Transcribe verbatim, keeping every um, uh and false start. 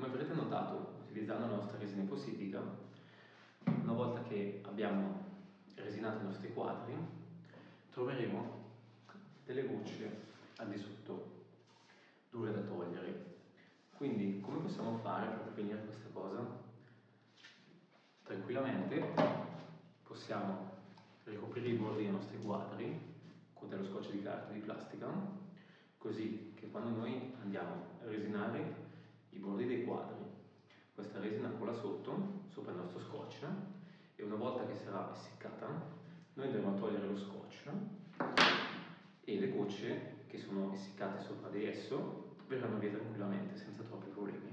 come avrete notato, utilizzando la nostra resina epossidica, una volta che abbiamo resinato i nostri quadri, troveremo delle gocce al di sotto, dure da togliere. Quindi, come possiamo fare per prevenire questa cosa? Tranquillamente possiamo ricoprire i bordi dei nostri quadri con dello scotch di carta o di plastica, così che quando noi andiamo a resinare i bordi dei quadri, questa resina cola sotto, sopra il nostro scotch, e una volta che sarà essiccata, noi andremo a togliere lo scotch e le gocce che sono essiccate sopra di esso verranno via tranquillamente, senza troppi problemi.